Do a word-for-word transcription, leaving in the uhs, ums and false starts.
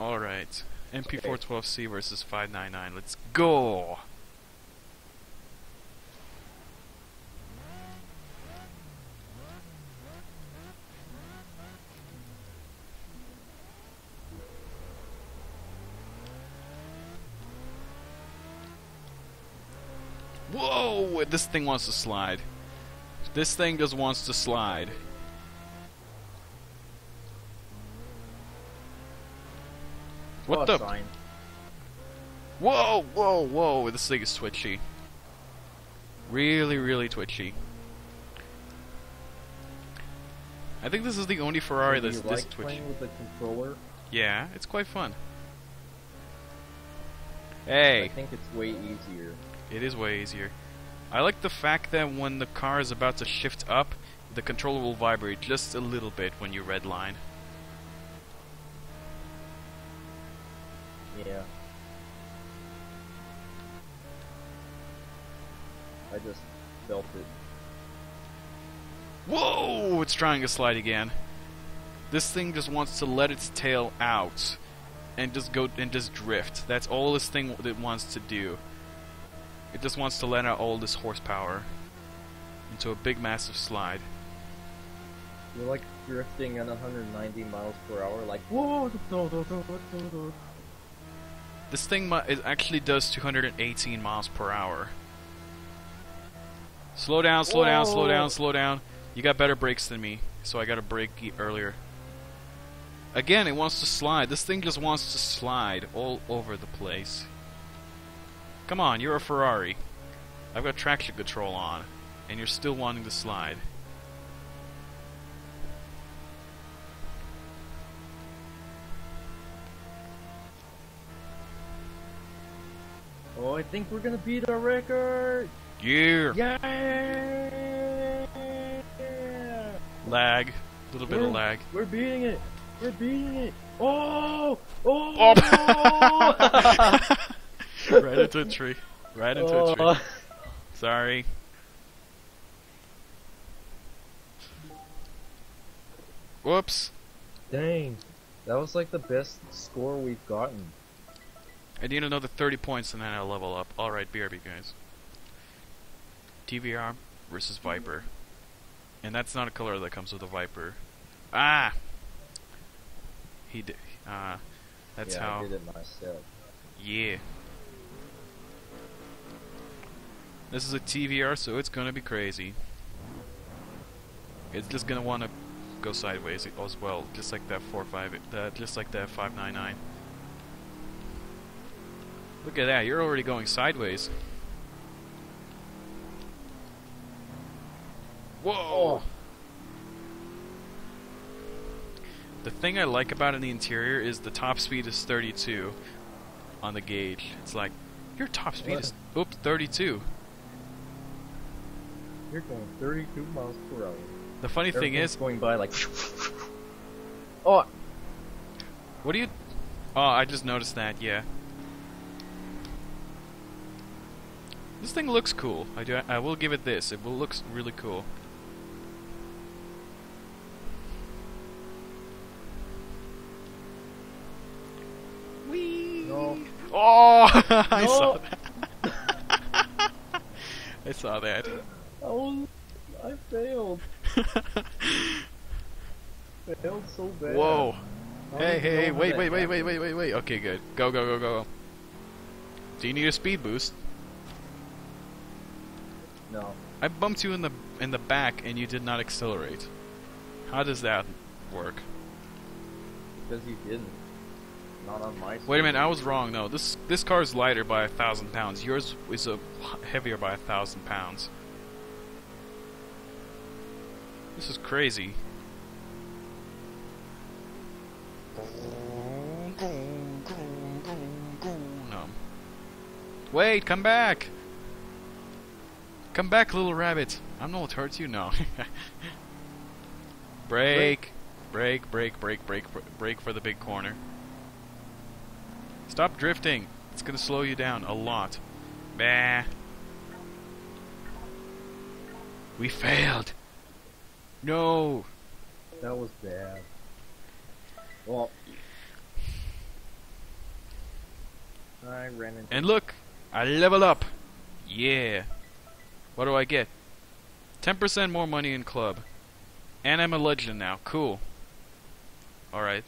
Alright, M P four twelve C versus five ninety-nine, let's go! Whoa! This thing wants to slide. This thing just wants to slide. What the? Sign. Whoa! Whoa! Whoa! This thing is twitchy. Really, really twitchy. I think this is the only Ferrari that's this like twitchy. Playing with the controller? Yeah, it's quite fun. Hey. I think it's way easier. It is way easier. I like the fact that when the car is about to shift up, the controller will vibrate just a little bit when you redline. Yeah. I just felt it. Whoa! It's trying to slide again. This thing just wants to let its tail out and just go and just drift. That's all this thing that it wants to do. It just wants to let out all this horsepower into a big, massive slide. You're like drifting at one hundred ninety miles per hour, like whoa! This thing it actually does two hundred eighteen miles per hour. Slow down, slow whoa. down, slow down, slow down. You got better brakes than me, so I got a brake earlier. Again, it wants to slide. This thing just wants to slide all over the place. Come on, you're a Ferrari. I've got traction control on, and you're still wanting to slide. Oh, I think we're gonna beat our record! Yeah! Yeah! Lag. A little bit we're, of lag. We're beating it! We're beating it! Oh! Oh! Oh. Right into a tree. Right into oh. a tree. Sorry. Whoops. Dang. That was like the best score we've gotten. I need another thirty points and then I'll level up. Alright, B R B guys. T V R versus Viper. And that's not a color that comes with a Viper. Ah! He did. Uh, that's yeah, how. I did it myself. Yeah. This is a T V R, so it's gonna be crazy. It's just gonna wanna go sideways as well, just like that four five, just like that five ninety-nine. Look at that! You're already going sideways. Whoa! The thing I like about in the interior is the top speed is thirty-two on the gauge. It's like your top speed what? is oops thirty-two. You're going thirty-two miles per hour. The funny Everything's thing is going by like. Oh. What do you? Oh, I just noticed that. Yeah. This thing looks cool. I do. I will give it this. It will looks really cool. Wee. No. Oh, I no. saw that. I saw that. Oh, I failed. Failed so bad. Whoa. Hey, hey, hey, wait, wait, wait, wait, wait, wait, wait. Okay, good. Go, go, go, go. Do you need a speed boost? No. I bumped you in the in the back and you did not accelerate. How does that work? Because you didn't. Not on my side. Wait a minute, I was wrong. No, this this car is lighter by a thousand pounds. Yours is a heavier by a thousand pounds. This is crazy. No. Wait, come back! Come back, little rabbit! I'm not what hurts you, no. Break! Break, break, break, break, break for the big corner. Stop drifting! It's gonna slow you down a lot. Bah! We failed! No! That was bad. Well, I ran into. And look, I level up. Yeah. What do I get? ten percent more money in club. And I'm a legend now. Cool. Alright.